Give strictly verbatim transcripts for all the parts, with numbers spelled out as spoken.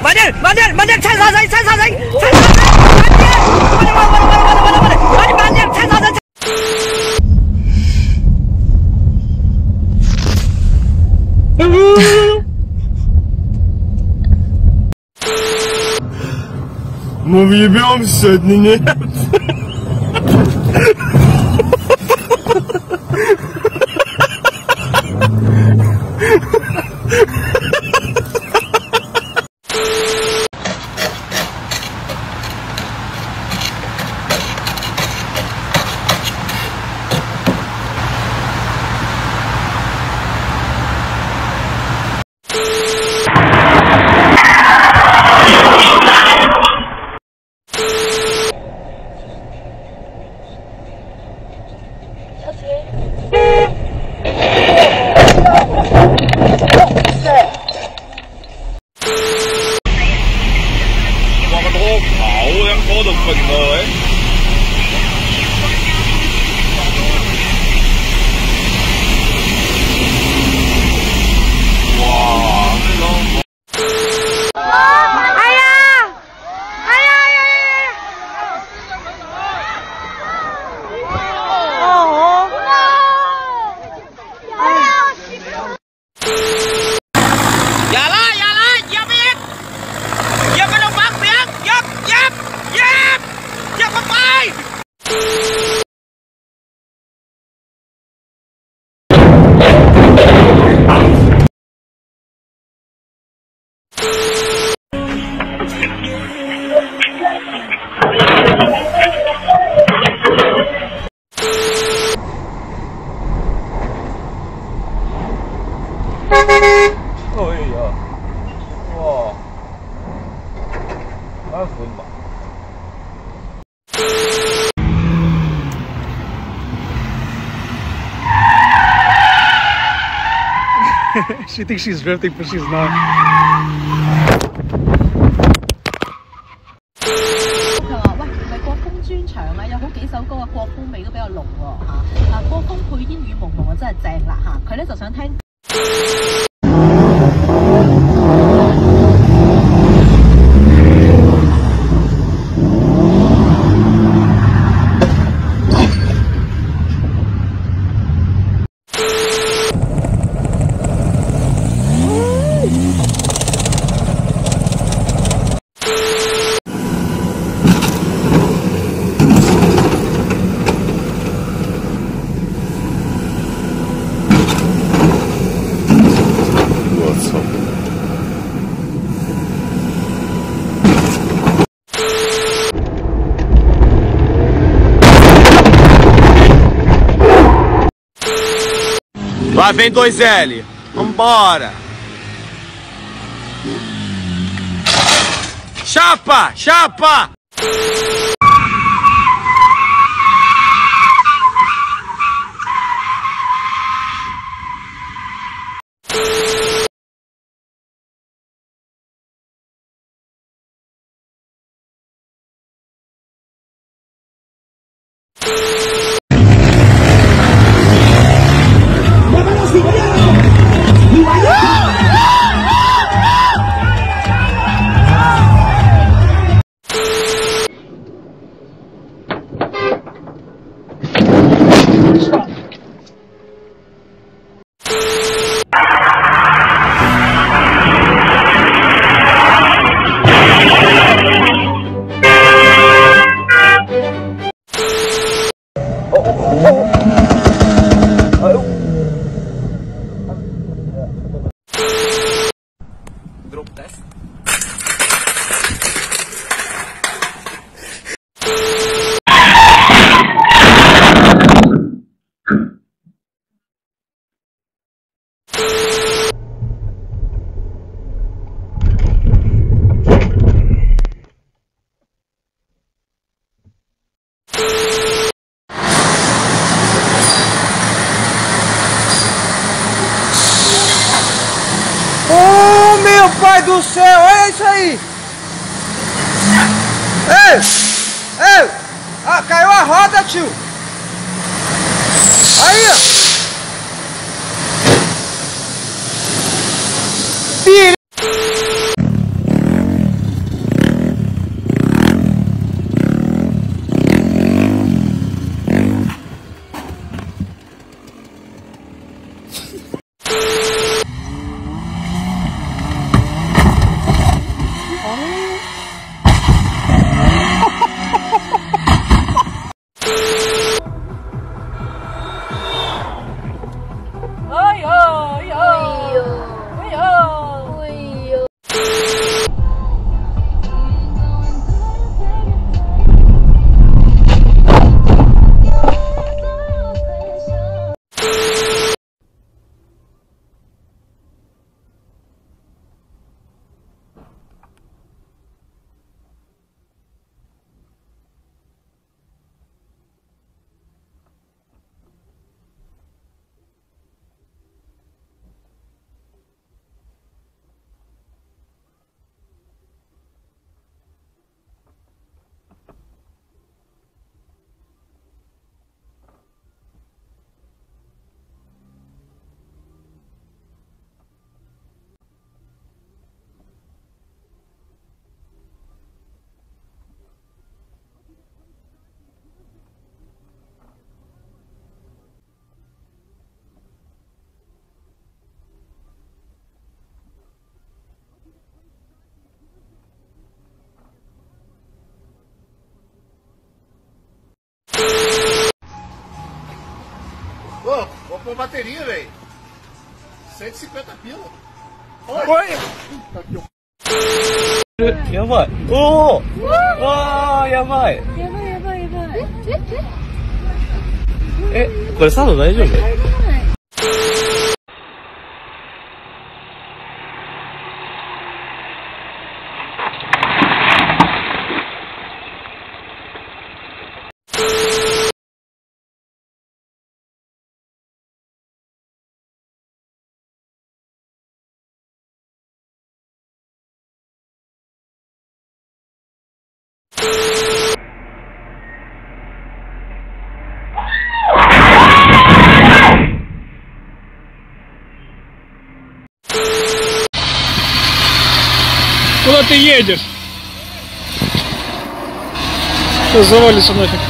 Mandir, Mandir, Mandir, sen sazay, sen sazay, sen sazay. Mówię, byłam sedny, nie? She thinks she's drifting, but she's not. Lá vem dois L, vambora! Chapa! Chapa! Meu pai do céu, olha isso aí. Ei, ei, ah, caiu a roda, tio. Aí, ó. Vou pôr bateria, velho. cento e cinquenta pila. Oi! Já vai. Oh! Oh, já vai. Já vai, já vai, já vai. É, começando, né, Júlio? Куда ты едешь? Что, завалится нафиг?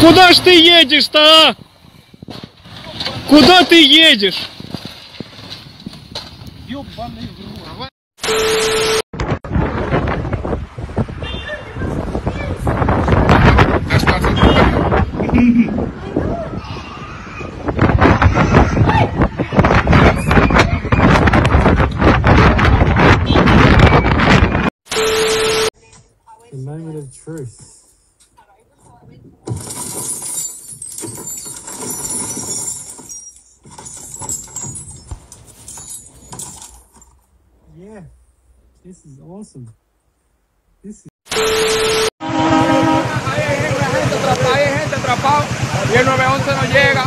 Куда ж ты едешь-то, а? Куда ты едешь? Ёбаный в рот. The moment of truth. Yeah, this is awesome. This is. Atrapado, atrapado. El nueve once no llega.